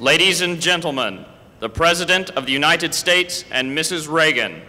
Ladies and gentlemen, the President of the United States and Mrs. Reagan.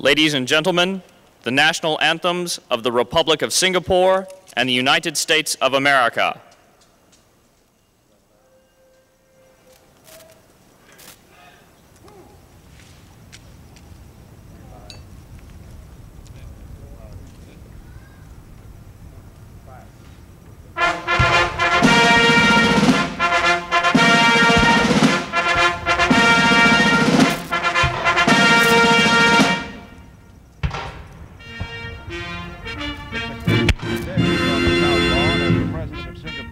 Ladies and gentlemen, the national anthems of the Republic of Singapore and the United States of America. President of Singapore.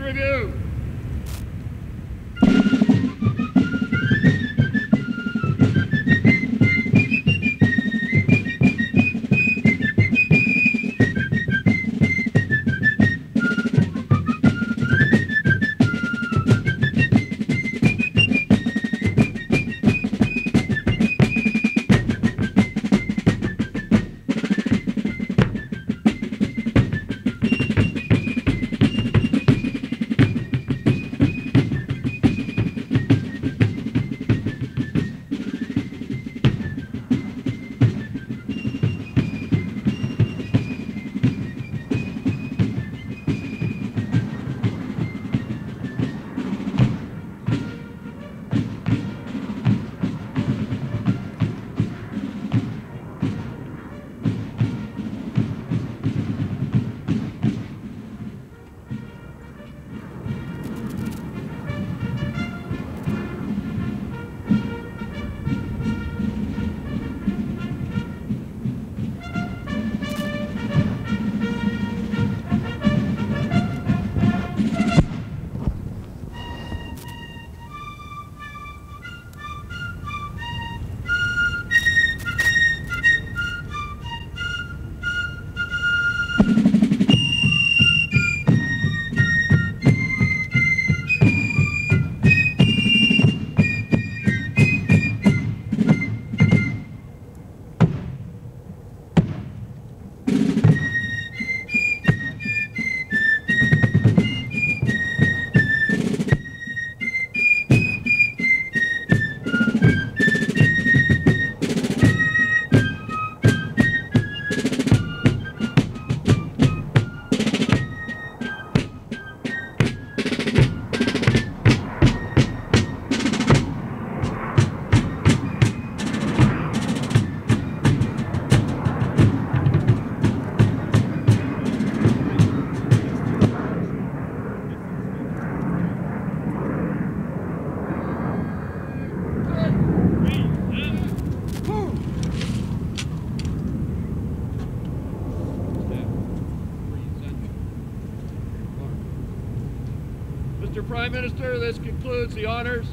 and review. Mr. Prime Minister, this concludes the honors.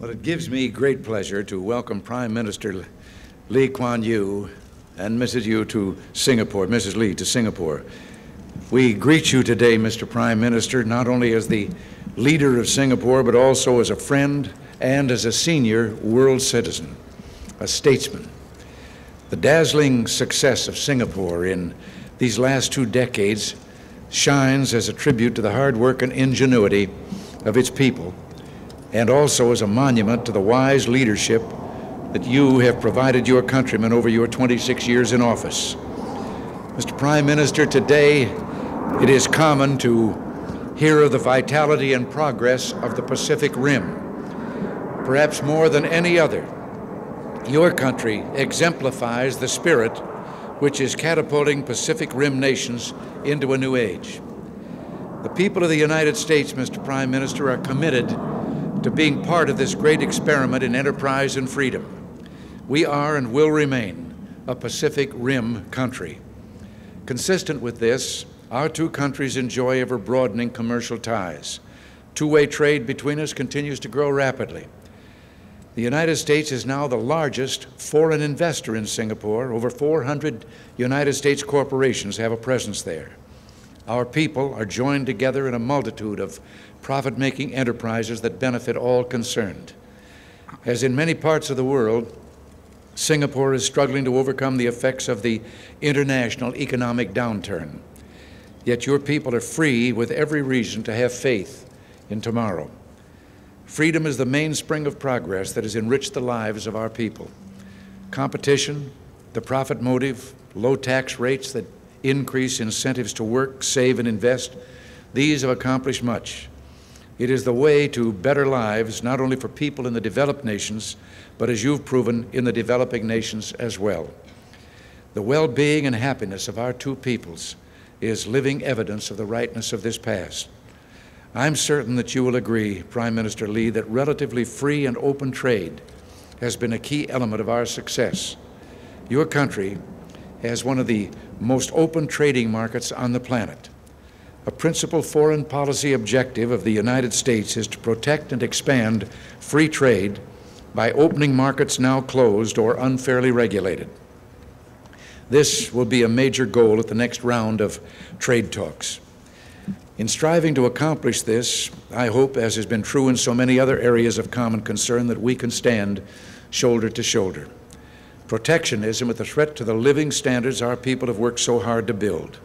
Well, it gives me great pleasure to welcome Prime Minister Lee Kuan Yew and Mrs. Yew to Singapore, Mrs. Lee to Singapore. We greet you today, Mr. Prime Minister, not only as the leader of Singapore, but also as a friend and as a senior world citizen, a statesman. The dazzling success of Singapore in these last 2 decades shines as a tribute to the hard work and ingenuity of its people, and also as a monument to the wise leadership that you have provided your countrymen over your 26 years in office. Mr. Prime Minister, today it is common to hear of the vitality and progress of the Pacific Rim. Perhaps more than any other, your country exemplifies the spirit which is catapulting Pacific Rim nations into a new age. The people of the United States, Mr. Prime Minister, are committed to being part of this great experiment in enterprise and freedom. We are and will remain a Pacific Rim country. Consistent with this, our 2 countries enjoy ever-broadening commercial ties. Two-way trade between us continues to grow rapidly. The United States is now the largest foreign investor in Singapore. Over 400 United States corporations have a presence there. Our people are joined together in a multitude of profit-making enterprises that benefit all concerned. As in many parts of the world, Singapore is struggling to overcome the effects of the international economic downturn. Yet your people are free with every reason to have faith in tomorrow. Freedom is the mainspring of progress that has enriched the lives of our people. Competition, the profit motive, low tax rates that increase incentives to work, save, and invest, these have accomplished much. It is the way to better lives, not only for people in the developed nations, but as you've proven, in the developing nations as well. The well-being and happiness of our two peoples is living evidence of the rightness of this past. I'm certain that you will agree, Prime Minister Lee, that relatively free and open trade has been a key element of our success. Your country has one of the most open trading markets on the planet. A principal foreign policy objective of the United States is to protect and expand free trade by opening markets now closed or unfairly regulated. This will be a major goal at the next round of trade talks. In striving to accomplish this, I hope, as has been true in so many other areas of common concern, that we can stand shoulder to shoulder. Protectionism is a threat to the living standards our people have worked so hard to build.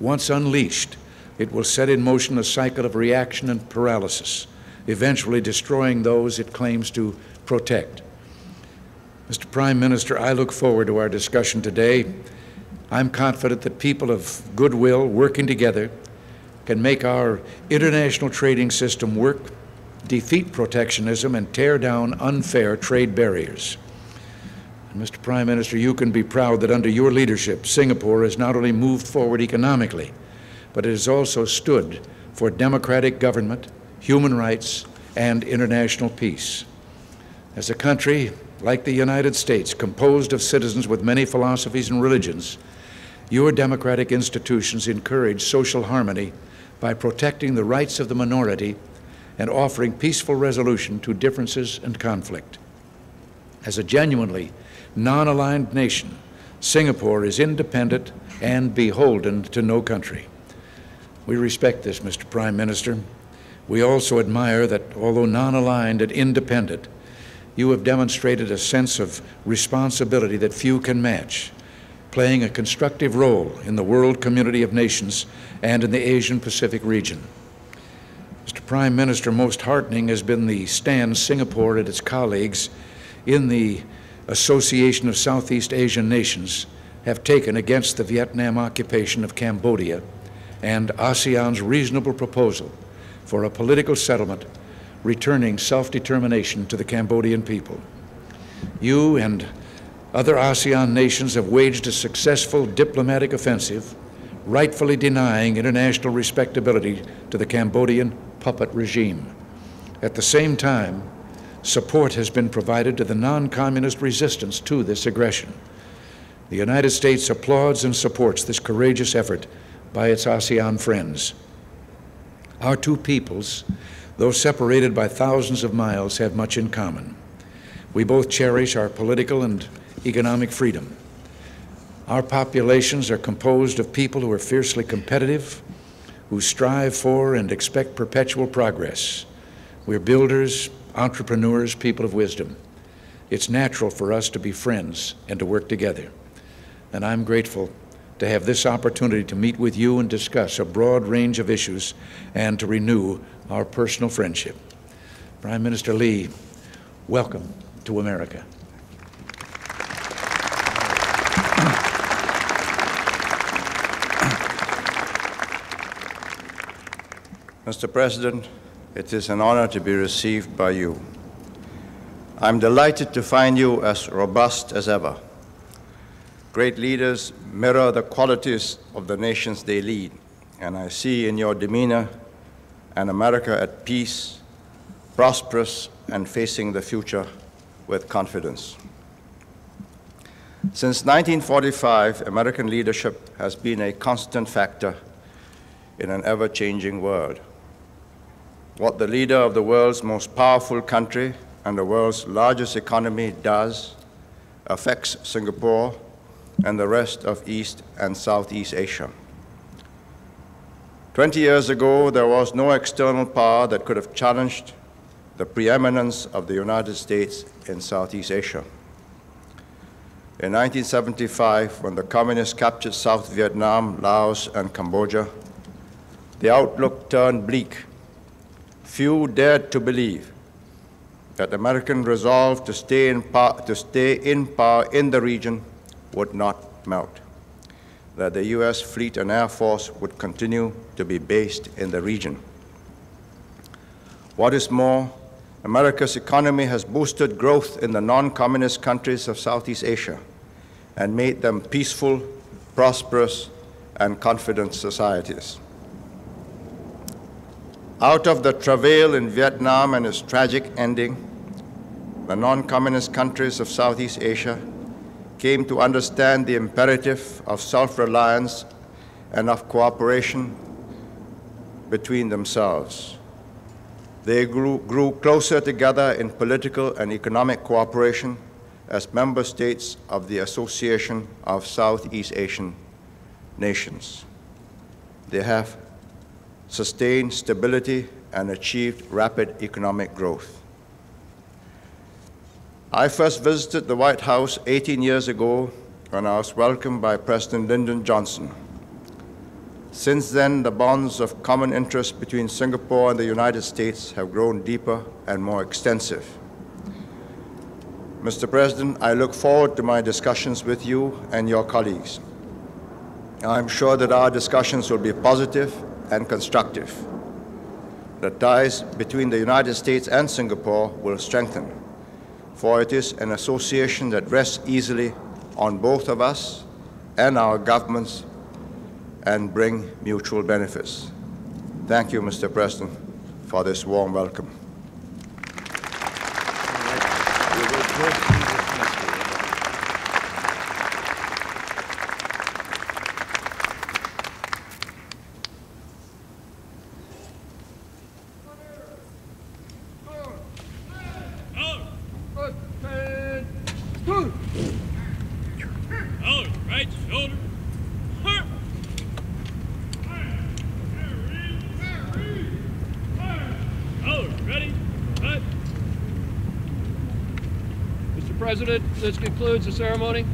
Once unleashed, it will set in motion a cycle of reaction and paralysis, eventually destroying those it claims to protect. Mr. Prime Minister, I look forward to our discussion today. I'm confident that people of goodwill working together can make our international trading system work, defeat protectionism, and tear down unfair trade barriers. And Mr. Prime Minister, you can be proud that under your leadership, Singapore has not only moved forward economically, but it has also stood for democratic government, human rights, and international peace. As a country, like the United States, composed of citizens with many philosophies and religions, your democratic institutions encourage social harmony by protecting the rights of the minority and offering peaceful resolution to differences and conflict. As a genuinely non-aligned nation, Singapore is independent and beholden to no country. We respect this, Mr. Prime Minister. We also admire that, although non-aligned and independent, you have demonstrated a sense of responsibility that few can match, playing a constructive role in the world community of nations and in the Asian Pacific region. Mr. Prime Minister, most heartening has been the stand Singapore and its colleagues in the Association of Southeast Asian Nations have taken against the Vietnam occupation of Cambodia, and ASEAN's reasonable proposal for a political settlement returning self-determination to the Cambodian people. You and other ASEAN nations have waged a successful diplomatic offensive, rightfully denying international respectability to the Cambodian puppet regime. At the same time, support has been provided to the non-communist resistance to this aggression. The United States applauds and supports this courageous effort by its ASEAN friends. Our two peoples, though separated by thousands of miles, have much in common. We both cherish our political and economic freedom. Our populations are composed of people who are fiercely competitive, who strive for and expect perpetual progress. We're builders, entrepreneurs, people of wisdom. It's natural for us to be friends and to work together. And I'm grateful to have this opportunity to meet with you and discuss a broad range of issues and to renew our personal friendship. Prime Minister Lee, welcome to America. Mr. President, it is an honor to be received by you. I'm delighted to find you as robust as ever. Great leaders mirror the qualities of the nations they lead, and I see in your demeanor an America at peace, prosperous, and facing the future with confidence. Since 1945, American leadership has been a constant factor in an ever-changing world. What the leader of the world's most powerful country and the world's largest economy does affects Singapore and the rest of East and Southeast Asia. 20 years ago, there was no external power that could have challenged the preeminence of the United States in Southeast Asia. In 1975, when the communists captured South Vietnam, Laos, and Cambodia, the outlook turned bleak. Few dared to believe that American resolve to stay in power in the region would not melt, that the U.S. fleet and air force would continue to be based in the region. What is more, America's economy has boosted growth in the non-communist countries of Southeast Asia and made them peaceful, prosperous, and confident societies. Out of the travail in Vietnam and its tragic ending, the non-communist countries of Southeast Asia came to understand the imperative of self-reliance and of cooperation between themselves. They grew closer together in political and economic cooperation as member states of the Association of Southeast Asian Nations. They have sustained stability and achieved rapid economic growth. I first visited the White House 18 years ago when I was welcomed by President Lyndon Johnson. Since then, the bonds of common interest between Singapore and the United States have grown deeper and more extensive. Mr. President, I look forward to my discussions with you and your colleagues. I'm sure that our discussions will be positive and constructive. The ties between the United States and Singapore will strengthen, for it is an association that rests easily on both of us and our governments and bring mutual benefits. Thank you, Mr. President, for this warm welcome. This concludes the ceremony.